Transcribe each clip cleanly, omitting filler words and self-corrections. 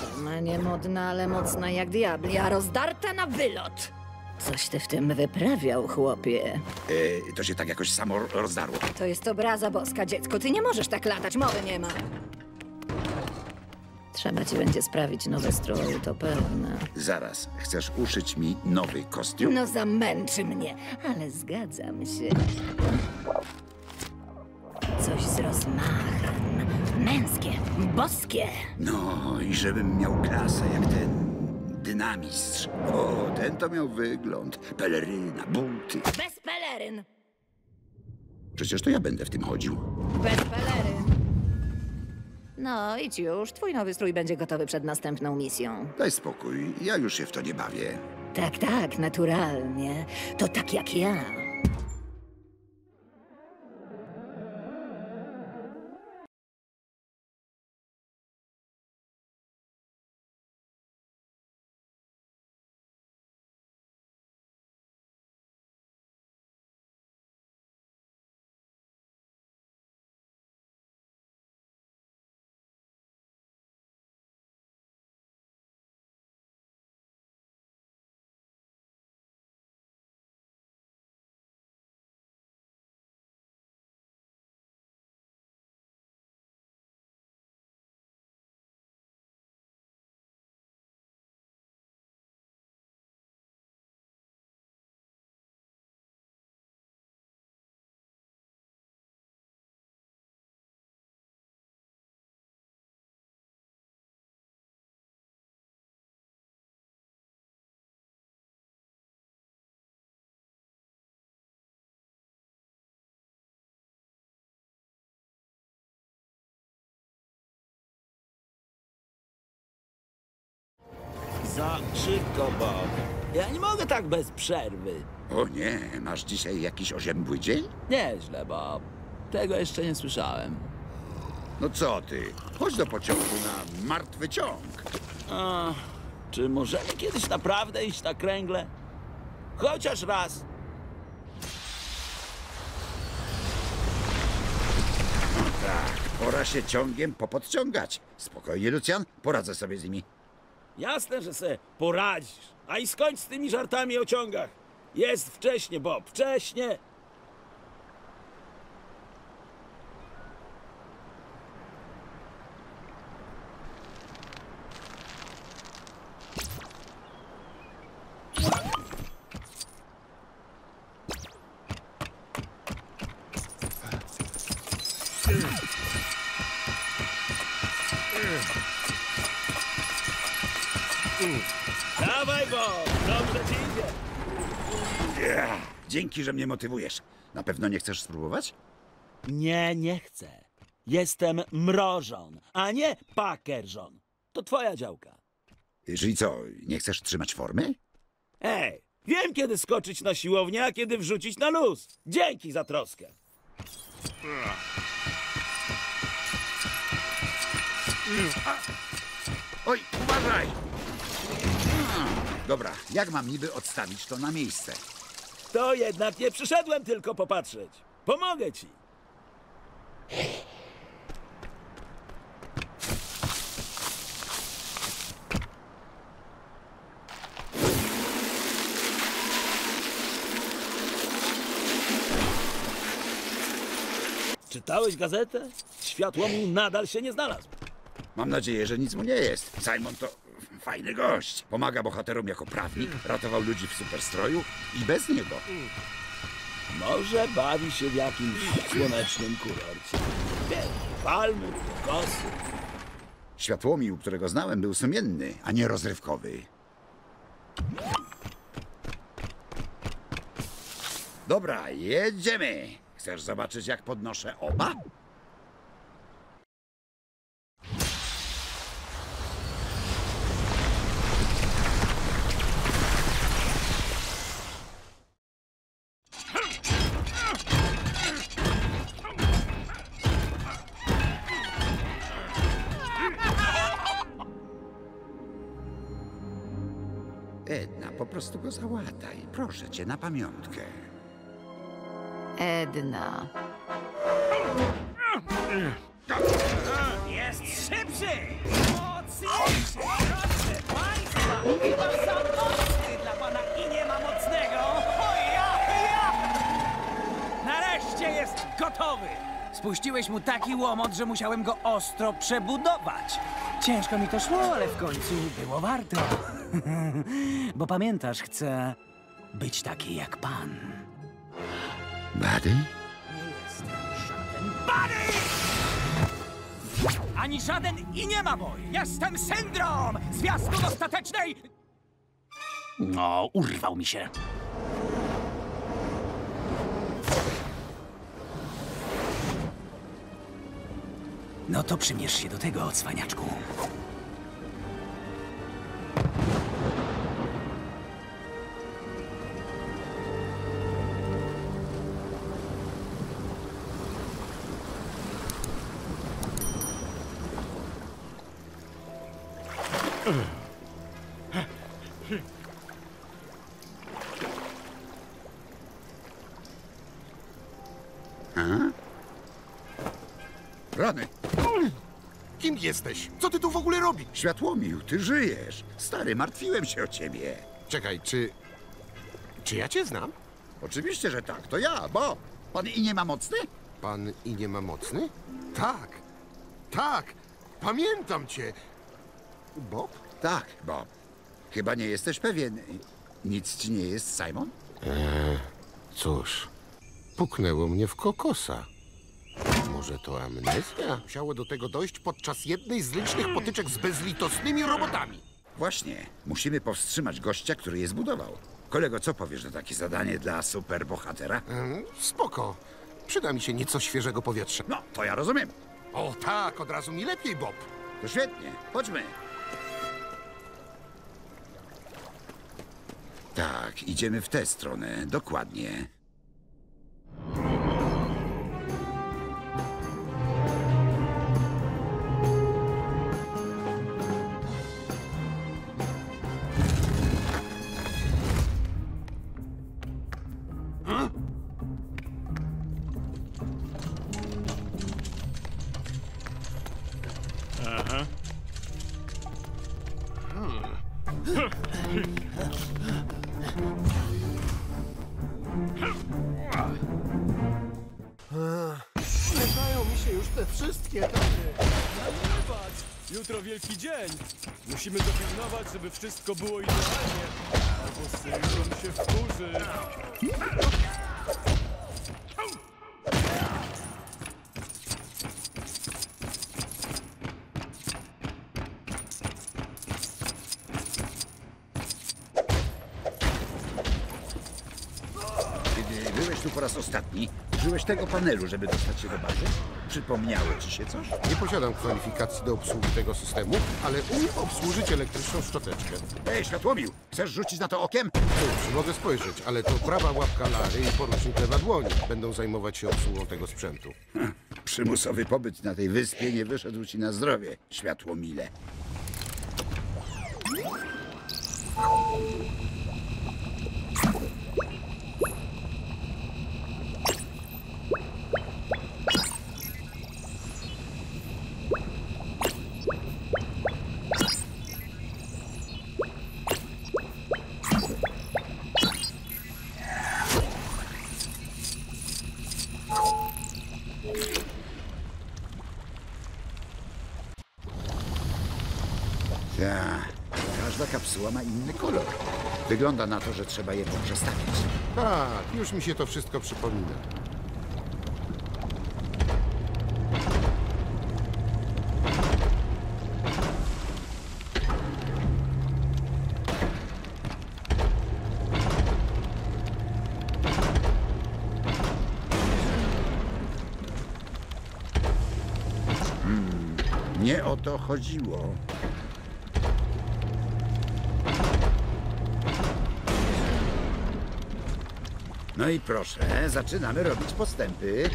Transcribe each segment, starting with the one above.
Forma niemodna, ale mocna jak diabli, a rozdarta na wylot. Coś ty w tym wyprawiał, chłopie. To się tak jakoś samo rozdarło. To jest obraza boska, dziecko. Ty nie możesz tak latać, mowy nie ma. Trzeba ci będzie sprawić nowy strój, to pewne. Zaraz, chcesz uszyć mi nowy kostium? No zamęczy mnie, ale zgadzam się. Coś z rozmachem. Męskie, boskie. No i żebym miał klasę jak ten dynamistrz. O, ten to miał wygląd. Peleryna, buty. Bez peleryn. Przecież to ja będę w tym chodził. Bez peleryn. No idź już, twój nowy strój będzie gotowy przed następną misją. Daj spokój, ja już się w to nie bawię. Tak, tak, naturalnie. To tak jak ja. Za szybko, Bob. Ja nie mogę tak bez przerwy. O nie, masz dzisiaj jakiś oziębły dzień? Nieźle, Bob. Tego jeszcze nie słyszałem. No co ty? Chodź do pociągu na martwy ciąg. A, czy możemy kiedyś naprawdę iść na kręgle? Chociaż raz. No tak, pora się ciągiem popodciągać. Spokojnie, Lucjan, poradzę sobie z nimi. Jasne, że se poradzisz. A i skończ z tymi żartami o ciągach. Jest wcześnie, Bob, wcześnie. Dawaj, Bob! Dobrze ci idzie! Yeah. Dzięki, że mnie motywujesz. Na pewno nie chcesz spróbować? Nie, nie chcę. Jestem mrożon, a nie pakerzon. To twoja działka. Czyli co, nie chcesz trzymać formy? Ej, wiem kiedy skoczyć na siłownię, a kiedy wrzucić na luz. Dzięki za troskę. Oj, uważaj! Dobra, jak mam niby odstawić to na miejsce? To jednak nie przyszedłem tylko popatrzeć. Pomogę ci. Czytałeś gazetę? Światłomił nadal się nie znalazł. Mam nadzieję, że nic mu nie jest. Simon to... fajny gość. Pomaga bohaterom jako prawnik, ratował ludzi w superstroju i bez niego. Może bawi się w jakimś słonecznym kurorcie. Palmy, kokosy. Światłomił, którego znałem, był sumienny, a nie rozrywkowy. Dobra, jedziemy. Chcesz zobaczyć, jak podnoszę oba? Edna, po prostu go załataj. Proszę cię, na pamiątkę. Edna. Jest szybszy! Proszę państwa, chyba za mocny dla pana Iniemamocnego. O ja! Nareszcie jest gotowy! Spuściłeś mu taki łomot, że musiałem go ostro przebudować. Ciężko mi to szło, ale w końcu było warto. Bo pamiętasz, chcę być taki jak pan. Buddy? Nie jestem żaden Buddy! Ani żaden i nie ma boj! Jestem Syndrom! Zwiastun ostatecznej... No, urwał mi się. No to przymierz się do tego, cwaniaczku. Rany! Kim jesteś? Co ty tu w ogóle robisz? Światłomił, ty żyjesz. Stary, martwiłem się o ciebie. Czekaj, czy ja cię znam? Oczywiście, że tak. To ja, bo... Pan Iniemamocny? Pan Iniemamocny? Tak. Tak. Pamiętam cię. Bob? Tak, Bob. Chyba nie jesteś pewien. Nic ci nie jest, Simon? Cóż. Puknęło mnie w kokosa. Może to amnezja? Musiało do tego dojść podczas jednej z licznych potyczek z bezlitosnymi robotami. Właśnie. Musimy powstrzymać gościa, który je zbudował. Kolego, co powiesz na takie zadanie dla superbohatera? Spoko. Przyda mi się nieco świeżego powietrza. No, to ja rozumiem. O tak, od razu mi lepiej, Bob. To świetnie. Chodźmy. Tak, idziemy w tę stronę. Dokładnie. Zlewają mi się już te wszystkie dane. Zobacz, jutro wielki dzień. Musimy dopilnować, żeby wszystko było idealnie. Albo Syndrom się wkurzy. Po raz ostatni użyłeś tego panelu, żeby dostać się do bazy? Przypomniało ci się coś? Nie posiadam kwalifikacji do obsługi tego systemu, ale umiem obsłużyć elektryczną szczoteczkę. Ej, światłomił! Chcesz rzucić na to okiem? Cóż, mogę spojrzeć, ale to prawa łapka Lary i porucznik lewa dłoni będą zajmować się obsługą tego sprzętu. Przymusowy pobyt na tej wyspie nie wyszedł ci na zdrowie, światłomile. Każda kapsuła ma inny kolor. Wygląda na to, że trzeba je poprzestawić. Tak, już mi się to wszystko przypomina. Nie o to chodziło. No i proszę, zaczynamy robić postępy.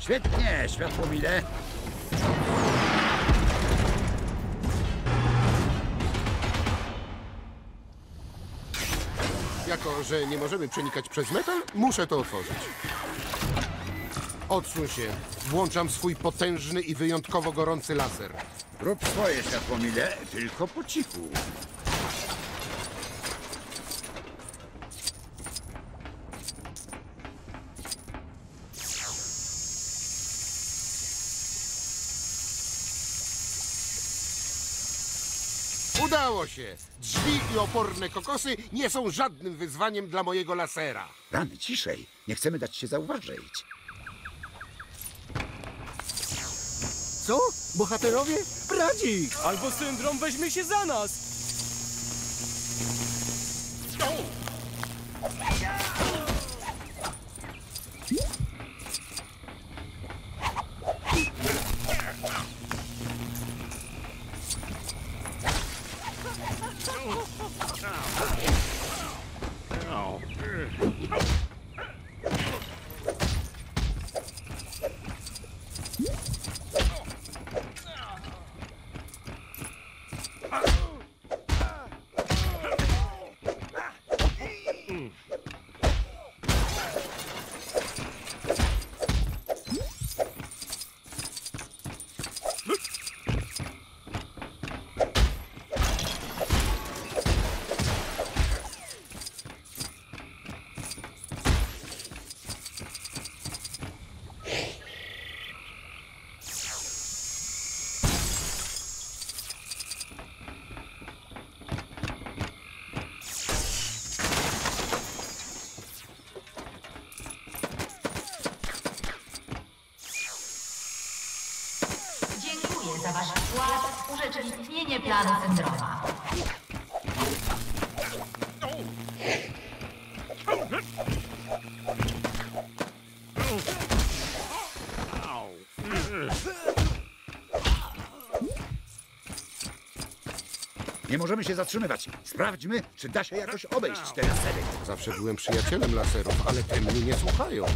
Świetnie, światłomile. Jako że nie możemy przenikać przez metal, muszę to otworzyć. Odsuń się. Włączam swój potężny i wyjątkowo gorący laser. Rób swoje światłomile, tylko po cichu. Udało się! Drzwi i oporne kokosy nie są żadnym wyzwaniem dla mojego lasera. Rany, ciszej. Nie chcemy dać się zauważyć. Co? Bohaterowie? Radzi! Albo Syndrom weźmie się za nas! Urzeczywistnienie planu Syndroma. Nie możemy się zatrzymywać. Sprawdźmy, czy da się jakoś obejść te lasery. Zawsze byłem przyjacielem laserów, ale te mnie nie słuchają.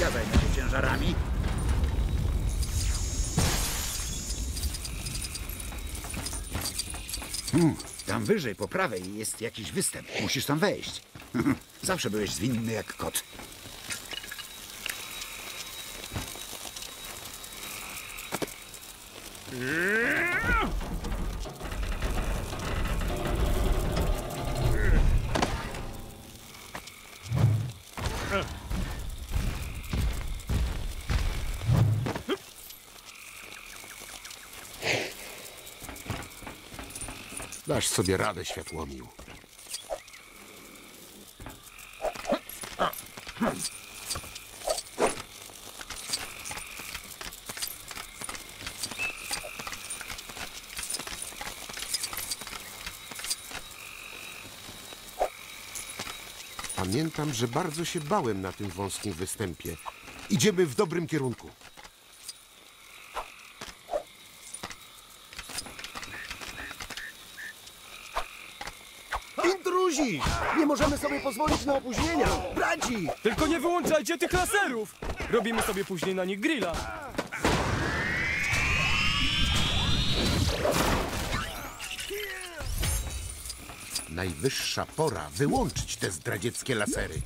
Ja zajmę się ciężarami. Tam wyżej, po prawej jest jakiś występ. Musisz tam wejść. Zawsze byłeś zwinny jak kot. Dasz sobie radę, światłomił. Pamiętam, że bardzo się bałem na tym wąskim występie. Idziemy w dobrym kierunku. Nie możemy sobie pozwolić na opóźnienia! Braci! Tylko nie wyłączajcie tych laserów! Robimy sobie później na nich grilla! Najwyższa pora wyłączyć te zdradzieckie lasery!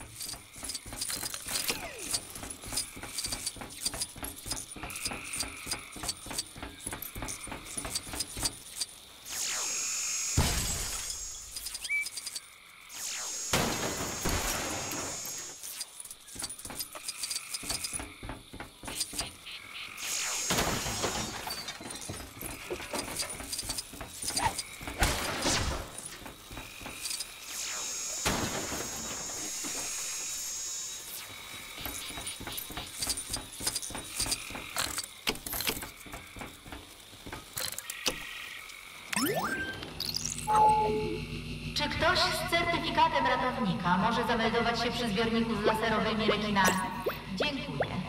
Ktoś z certyfikatem ratownika może zameldować się przy zbiorniku z laserowymi rekinami. Dziękuję.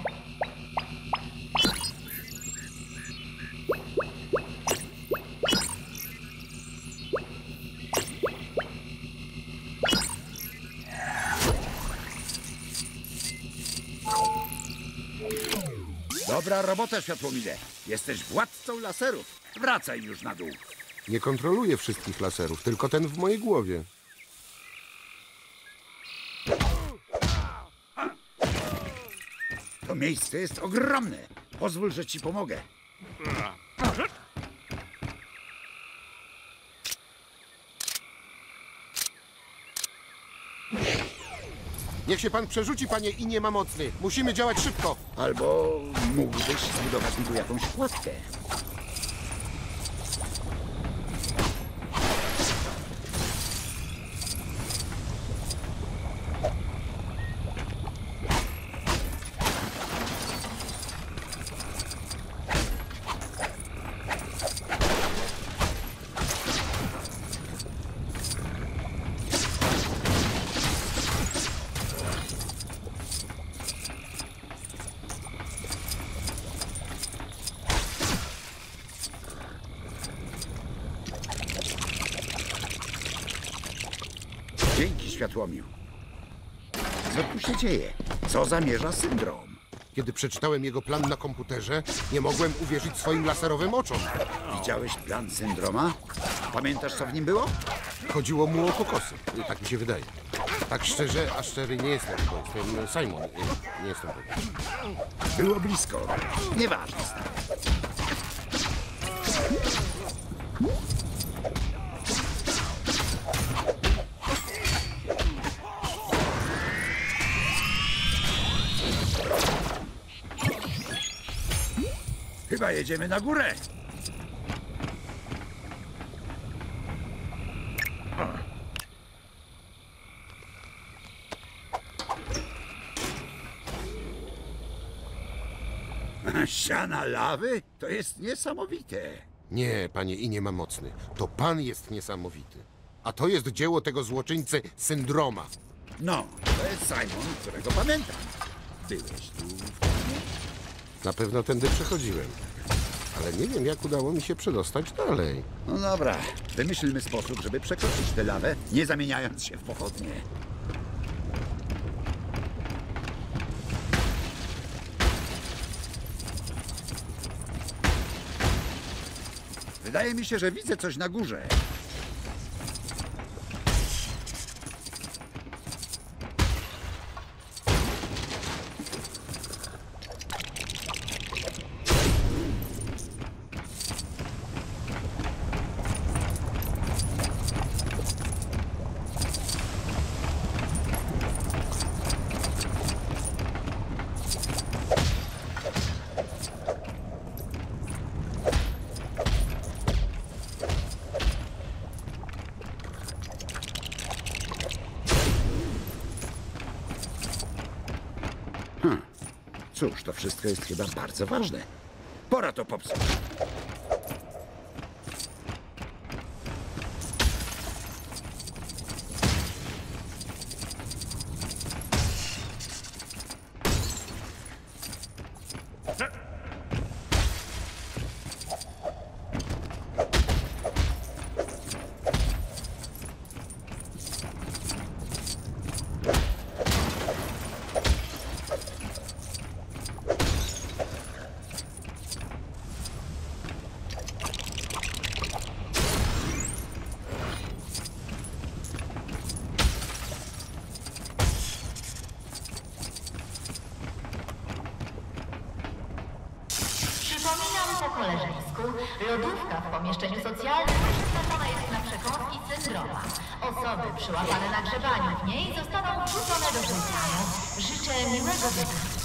Dobra robota, Światłomile. Jesteś władcą laserów. Wracaj już na dół. Nie kontroluję wszystkich laserów, tylko ten w mojej głowie. To miejsce jest ogromne. Pozwól, że ci pomogę. Niech się pan przerzuci, panie Iniemamocni. Musimy działać szybko. Albo mógłbyś zbudować mi tu jakąś płatkę. Światłomił. Co tu się dzieje? Co zamierza Syndrom? Kiedy przeczytałem jego plan na komputerze, nie mogłem uwierzyć swoim laserowym oczom. Widziałeś plan Syndroma? Pamiętasz, co w nim było? Chodziło mu o kokosy. Tak mi się wydaje. Tak szczerze, a szczery nie jestem, bo jestem Simon. Nie jestem pewien. Było blisko. Nieważne. Chyba jedziemy na górę. Siana lawy? To jest niesamowite. Nie, panie Iniemamocni. To pan jest niesamowity. A to jest dzieło tego złoczyńcy Syndroma. No, to jest Simon, którego pamiętam. Byłeś tu wcześniej? Na pewno tędy przechodziłem, ale nie wiem, jak udało mi się przedostać dalej. No dobra, wymyślmy sposób, żeby przekroczyć tę lawę, nie zamieniając się w pochodnie. Wydaje mi się, że widzę coś na górze. Cóż, to wszystko jest chyba bardzo ważne. Pora to popsuć. Koleżeńsku, lodówka w pomieszczeniu socjalnym przeznaczona jest na przekąski Syndroma. Osoby przyłapane na grzebaniu w niej zostaną wrzucone do wulkanu. Życzę miłego wieczoru.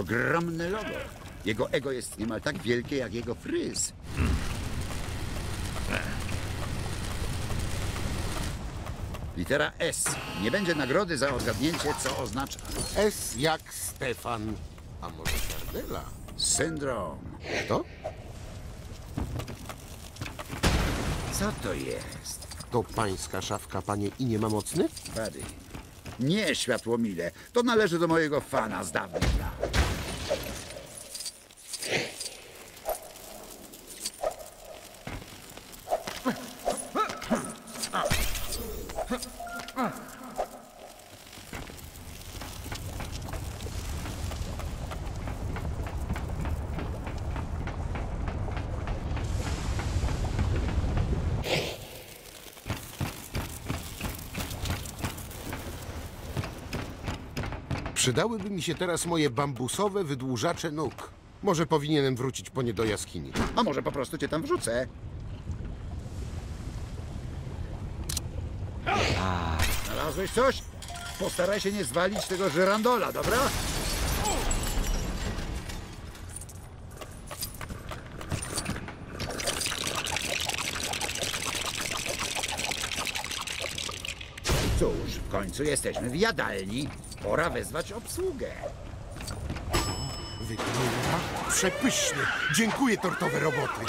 Ogromne logo. Jego ego jest niemal tak wielkie jak jego fryz. Litera S. Nie będzie nagrody za odgadnięcie, co oznacza. S jak Stefan, a może Kardela? Syndrom. Kto? Co to jest? To pańska szafka, panie Iniemamocny? Buddy. Nie, światłomile. To należy do mojego fana z dawna. Przydałyby mi się teraz moje bambusowe wydłużacze nóg. Może powinienem wrócić po nie do jaskini. A może po prostu cię tam wrzucę? Znalazłeś coś? Postaraj się nie zwalić tego żyrandola, dobra? Cóż, w końcu jesteśmy w jadalni. Pora wezwać obsługę. Wygląda przepysznie. Dziękuję, tortowe roboty.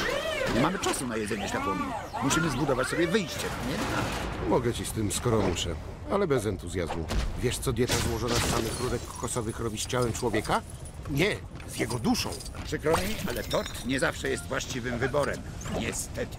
Nie mamy czasu na jedzenie ślapami. Musimy zbudować sobie wyjście, nie? Mogę ci z tym, skoro muszę, ale bez entuzjazmu. Wiesz, co dieta złożona z samych rurek kokosowych robi z ciałem człowieka? Nie, z jego duszą. Przykro mi, ale tort nie zawsze jest właściwym wyborem. Niestety.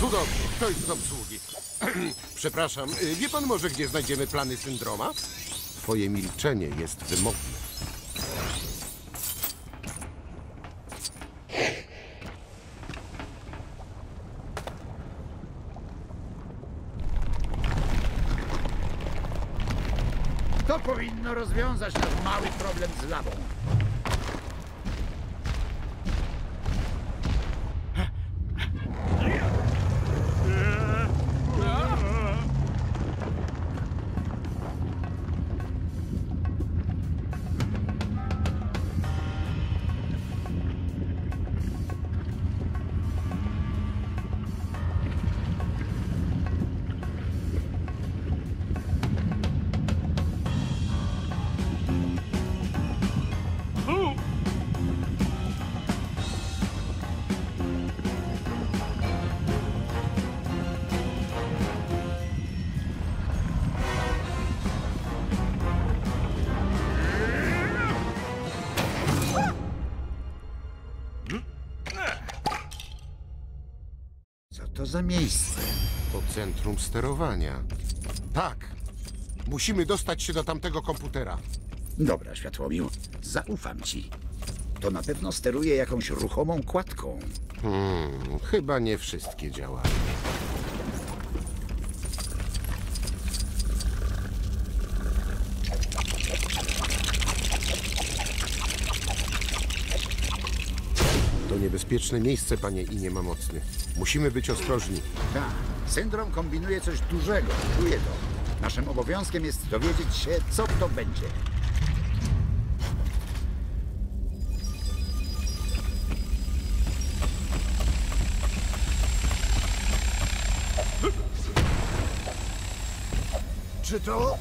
Cudownie, to jest z obsługi. Przepraszam, wie pan może, gdzie znajdziemy plany Syndroma? Twoje milczenie jest wymowne. To powinno rozwiązać ten mały problem z lawą. Co za miejsce? To centrum sterowania. Tak. Musimy dostać się do tamtego komputera. Dobra, Światłomił. Zaufam ci. To na pewno steruje jakąś ruchomą kładką. Chyba nie wszystkie działają. Niebezpieczne miejsce, panie Iniemamocny. Musimy być ostrożni. Tak. Syndrom kombinuje coś dużego. Czuję to. Naszym obowiązkiem jest dowiedzieć się, co to będzie. Czy to...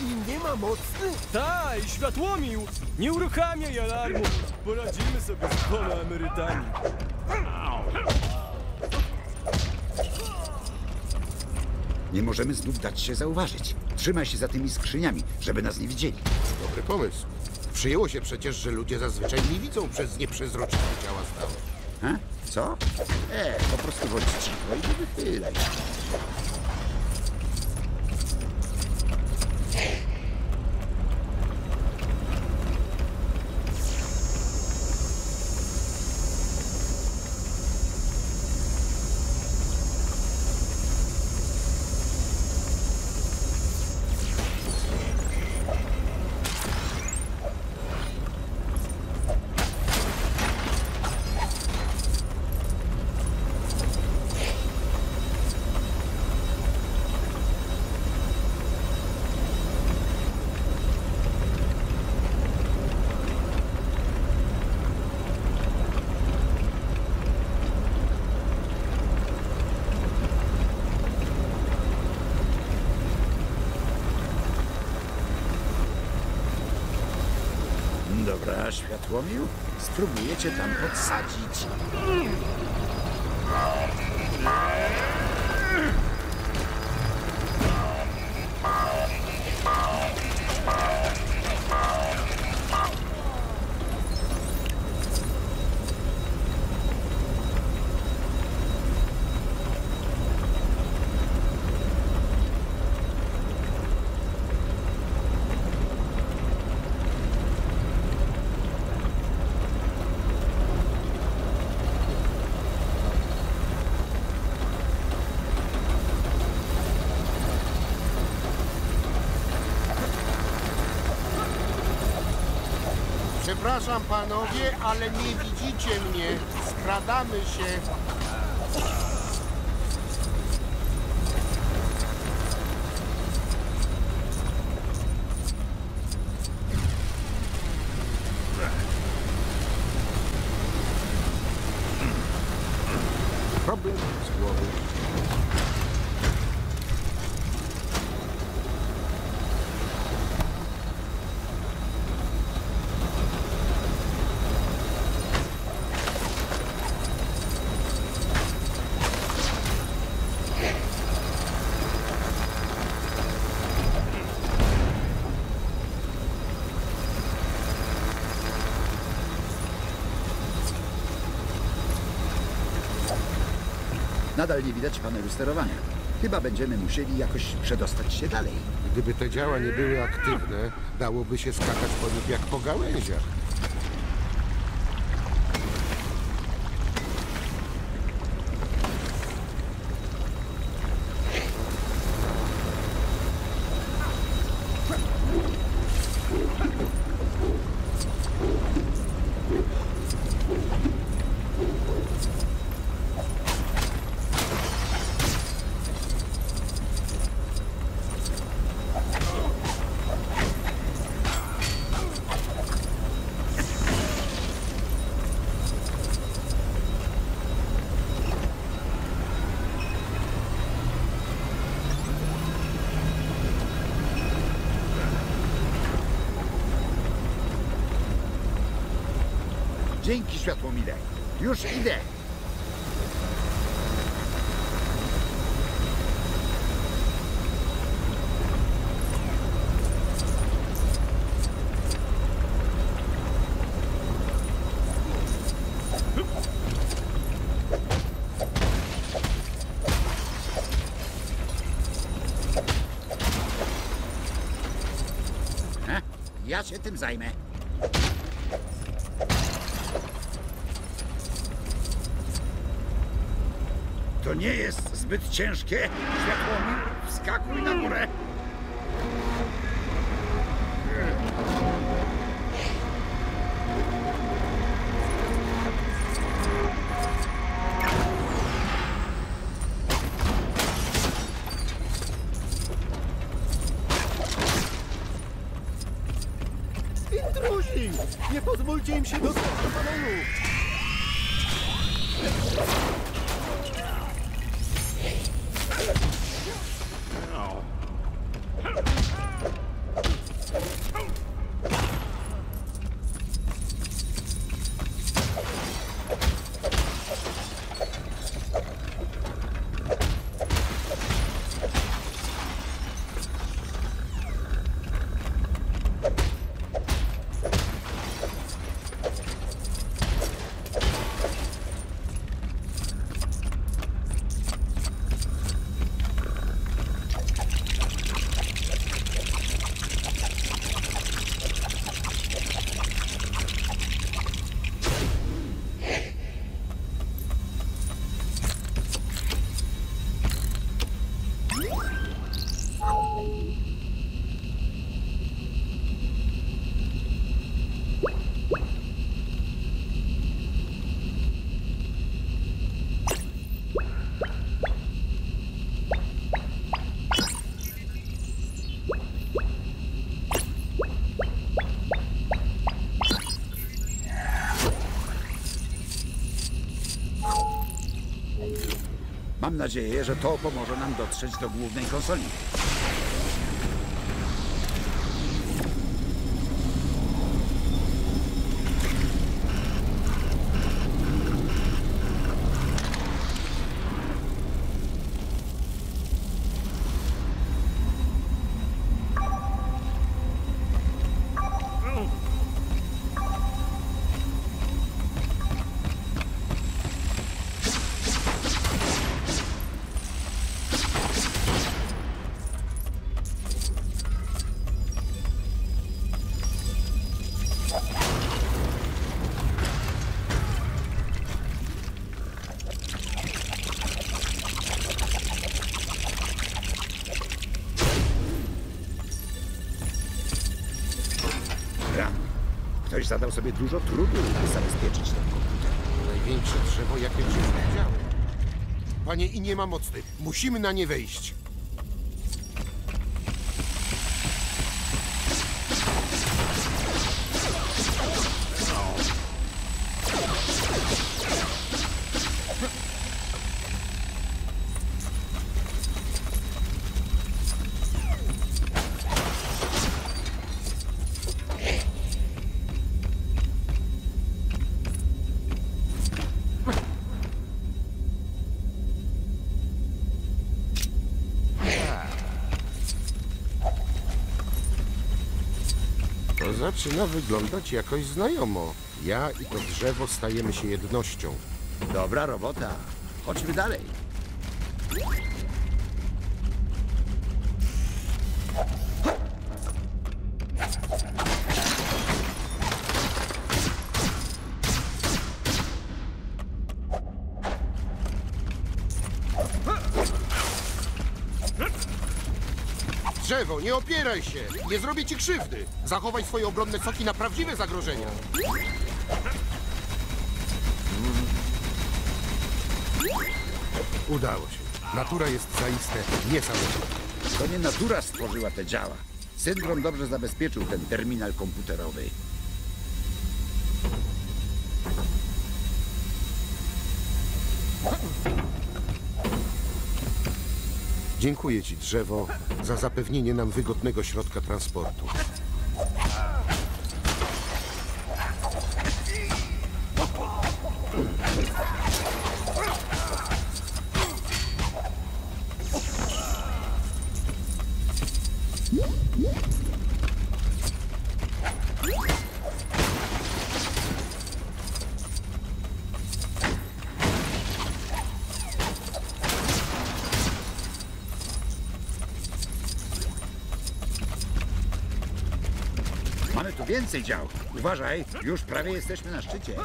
Iniemamocny? Taj, Światłomił! Nie uruchamiaj alarmu! Poradzimy sobie z poloemerytami. Nie możemy znów dać się zauważyć. Trzymaj się za tymi skrzyniami, żeby nas nie widzieli. Dobry pomysł. Przyjęło się przecież, że ludzie zazwyczaj nie widzą przez nieprzezroczne ciała stałe. Ha? Co? Po prostu bądź cicho i wychylaj. Dobra, światłomił, spróbujecie tam podsadzić. Przepraszam panowie, ale nie widzicie mnie. Skradamy się. Problem z głową. Nadal nie widać panelu sterowania. Chyba będziemy musieli jakoś przedostać się dalej. Gdyby te działa nie były aktywne, dałoby się skakać po nich jak po gałęziach. Dzięki, światłomile. Już idę. Ja się tym zajmę. To nie jest zbyt ciężkie. Światłomił, wskakuj na górę. Intruzi! Nie pozwólcie im się dostać do panelu! Mam nadzieję, że to pomoże nam dotrzeć do głównej konsoli. Ktoś zadał sobie dużo trudu, by zabezpieczyć ten komputer. Największe drzewo, jakie już widziałem. Panie Iniemamocni, musimy na nie wejść. Zaczyna wyglądać jakoś znajomo. Ja i to drzewo stajemy się jednością. Dobra robota. Chodźmy dalej. Drzewo, nie opieraj się! Nie zrobię ci krzywdy! Zachowaj swoje obronne soki na prawdziwe zagrożenia! Udało się. Natura jest zaiste niesamowita. To nie natura stworzyła te działa. Syndrom dobrze zabezpieczył ten terminal komputerowy. Dziękuję ci, drzewo, za zapewnienie nam wygodnego środka transportu. Mamy tu więcej dział. Uważaj, już prawie jesteśmy na szczycie.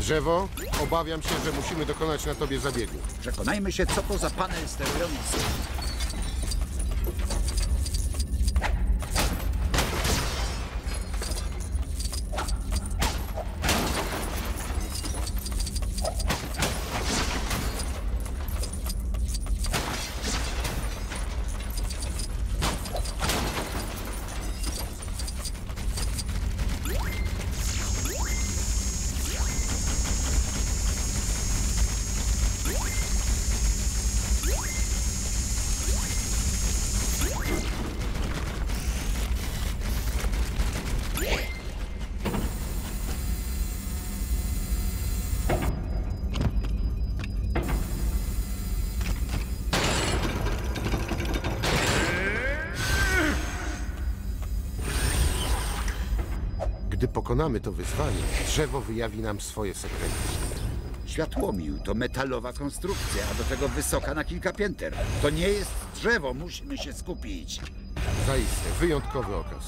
Drzewo, obawiam się, że musimy dokonać na tobie zabiegu. Przekonajmy się, co to za panel sterujący. Gdy pokonamy to wyzwanie, drzewo wyjawi nam swoje sekrety. Światłomił to metalowa konstrukcja, a do tego wysoka na kilka pięter. To nie jest drzewo, musimy się skupić. Zaiste, wyjątkowy okaz.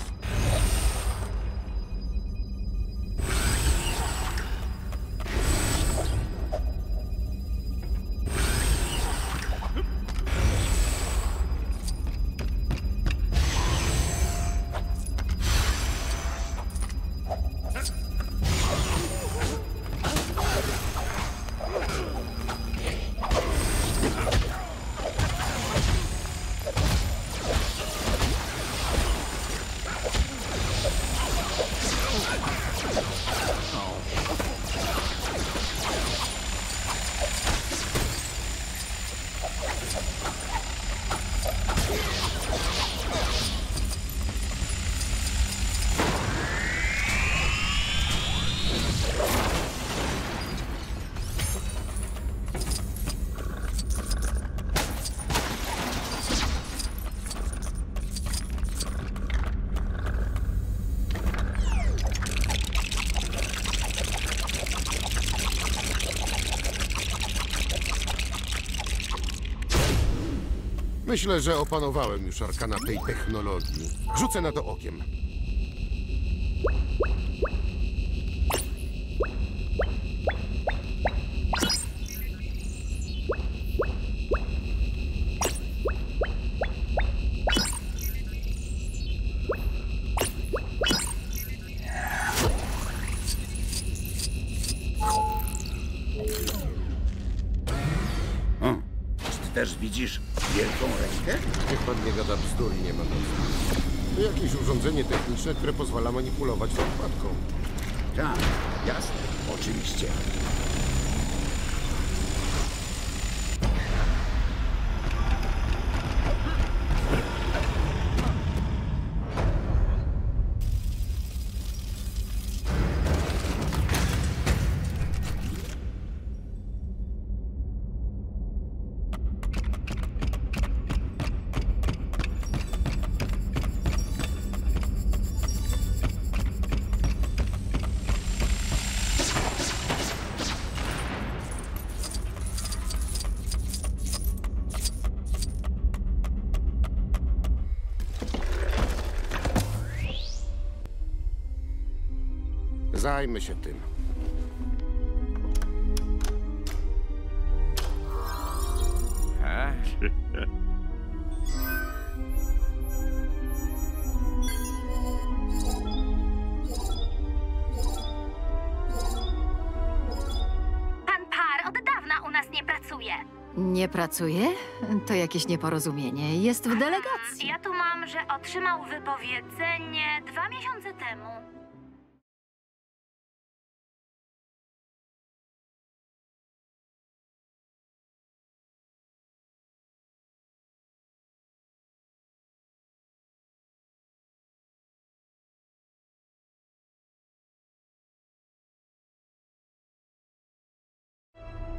Myślę, że opanowałem już arkana tej technologii. Rzucę na to okiem. Też widzisz wielką rękę? Niech pan nie gada bzdur, Iniemamocni. To jakieś urządzenie techniczne, które pozwala manipulować odpadką. Tak, jasne, oczywiście. Zajmę się tym. Pan Parr od dawna u nas nie pracuje. Nie pracuje? To jakieś nieporozumienie. Jest w delegacji. Ja tu mam, że otrzymał wypowiedzenie 2 miesiące temu.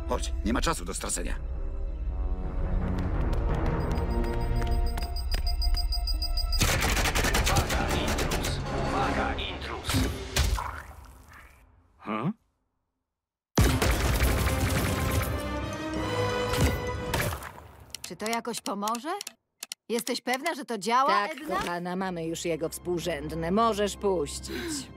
Chodź, nie ma czasu do stracenia. Uwaga, intruz! Uwaga, intruz! Huh? Czy to jakoś pomoże? Jesteś pewna, że to działa, Edna? Tak, kochana, mamy już jego współrzędne. Możesz puścić.